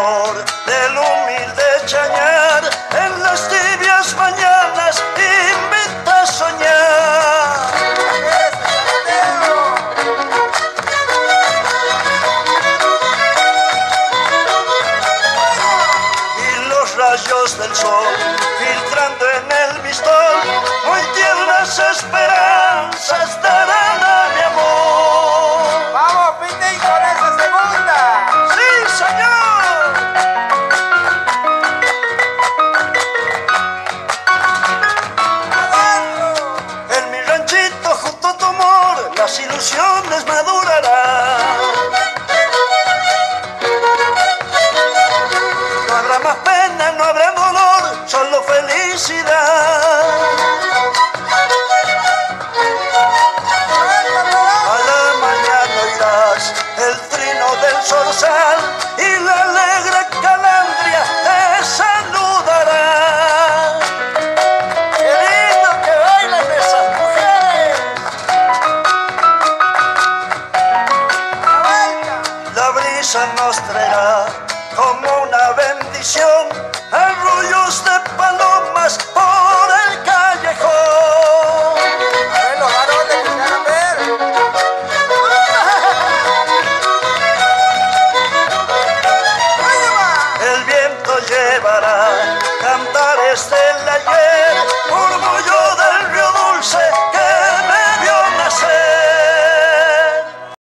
amor del humilde chañar, en las tibias mañanas invita a soñar. Y los rayos del sol filtrando en el mistol, muy tiernas esperanzas darán a mi amor. ¡Vamos, Piti, con esa segunda! ¡Sí, señor! En mi ranchito junto a tu amor, las ilusiones madurarán. No habrá más pena, no habrá dolor, solo felicidad. Y la alegre calandria te saludará. ¡Qué lindo que bailan esas mujeres! La brisa nos traerá como una bendición arrullos de palomas por el callejón. A ver los varones que se van a ver. Cantares del ayer.